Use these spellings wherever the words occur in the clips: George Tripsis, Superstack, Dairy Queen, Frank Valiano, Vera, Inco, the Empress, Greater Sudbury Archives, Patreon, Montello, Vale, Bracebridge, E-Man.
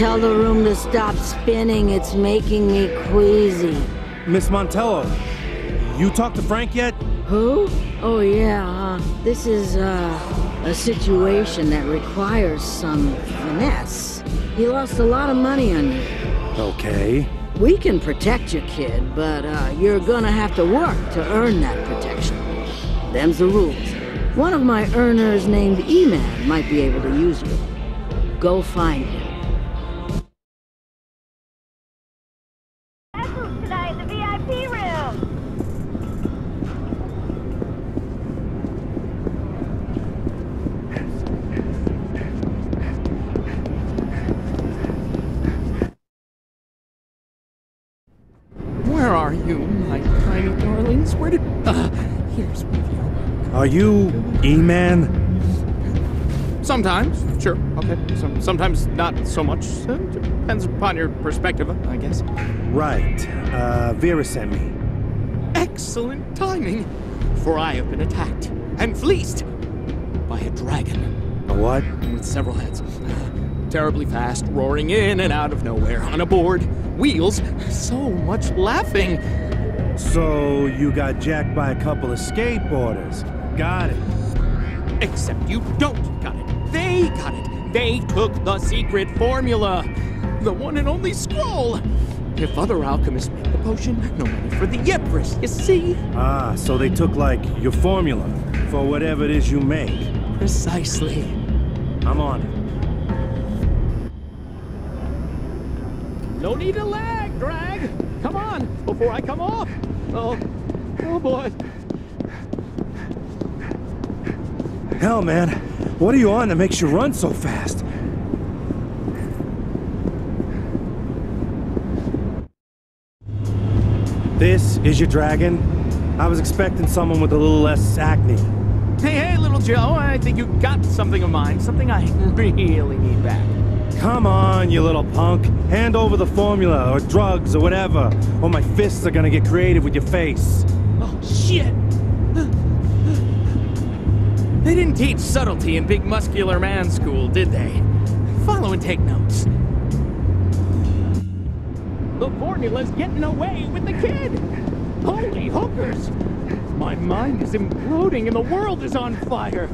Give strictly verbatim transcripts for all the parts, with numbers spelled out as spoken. tell the room to stop spinning. It's making me queasy. Miss Montello, you talked to Frank yet? Who? Oh, yeah. Uh, this is uh, a situation that requires some finesse. He lost a lot of money on you. Okay. We can protect your kid, but uh, you're gonna have to work to earn that protection. Them's the rules. One of my earners named E-Man might be able to use you. Go find him. Are you E-Man? Sometimes, sure. Okay. Some, sometimes not so much. Uh, depends upon your perspective, I guess. Right. Uh, Vera sent me. Excellent timing, for I have been attacked and fleeced by a dragon. A what? With several heads. Terribly fast, roaring in and out of nowhere, on a board, wheels, so much laughing. So you got jacked by a couple of skateboarders. Got it. Except you don't got it. They got it. They took the secret formula. The one and only scroll. If other alchemists make the potion, no money for the Empress, you see? Ah, so they took, like, your formula for whatever it is you make. Precisely. I'm on it. No need to lag, drag. Come on, before I come off. Oh, oh boy. Hell, man, what are you on that makes you run so fast? This is your dragon? I was expecting someone with a little less acne. Hey, hey, little Joe, I think you got something of mine, something I really need back. Come on, you little punk. Hand over the formula, or drugs, or whatever, or my fists are gonna get creative with your face. Oh, shit! They didn't teach subtlety in big muscular man school, did they? Follow and take notes. The formula's getting away with the kid! Holy hookers! My mind is imploding and the world is on fire!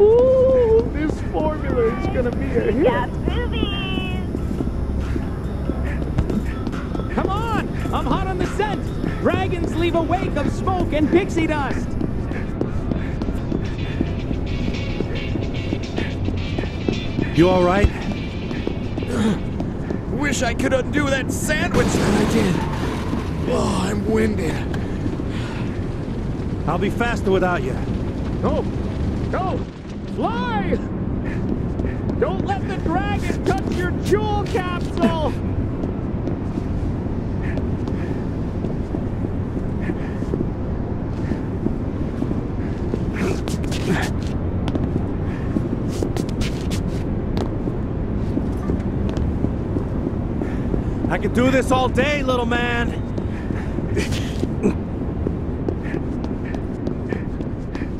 Ooh, this formula is gonna be a hit! Got boobies! Come on! I'm hot on the scent! Dragons leave a wake of smoke and pixie dust! You all right? Wish I could undo that sandwich that I did. Oh, I'm winded. I'll be faster without you. No, no, fly! Don't let the dragon touch your jewel capsule! I could do this all day, little man.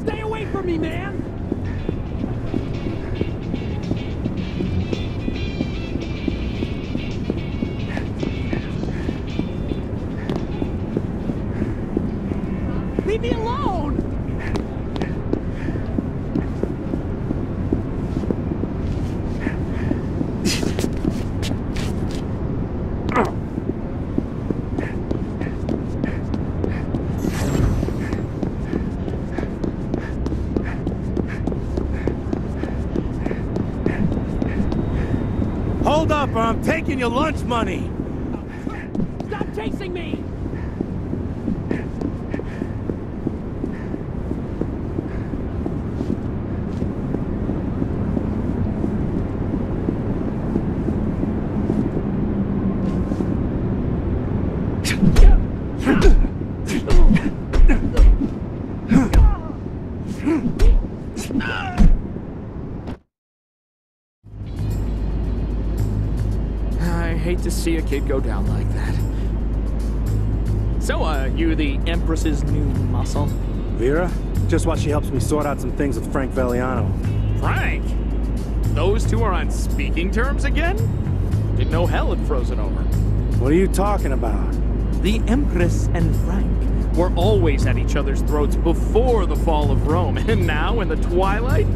Stay away from me, man. Leave me alone. Hold up, or I'm taking your lunch money! Stop chasing me! Hate to see a kid go down like that. So, uh, you the Empress's new muscle? Vera? Just while she helps me sort out some things with Frank Valiano. Frank? Those two are on speaking terms again? Didn't know hell had frozen over. What are you talking about? The Empress and Frank were always at each other's throats before the fall of Rome, and now in the twilight?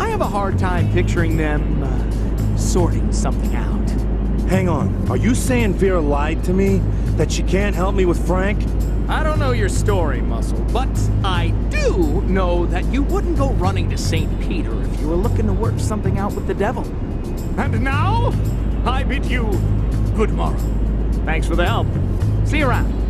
I have a hard time picturing them uh, sorting something out. Hang on. Are you saying Vera lied to me? That she can't help me with Frank? I don't know your story, Muscle, but I do know that you wouldn't go running to Saint Peter if you were looking to work something out with the devil. And now, I bid you good morrow. Thanks for the help. See you around.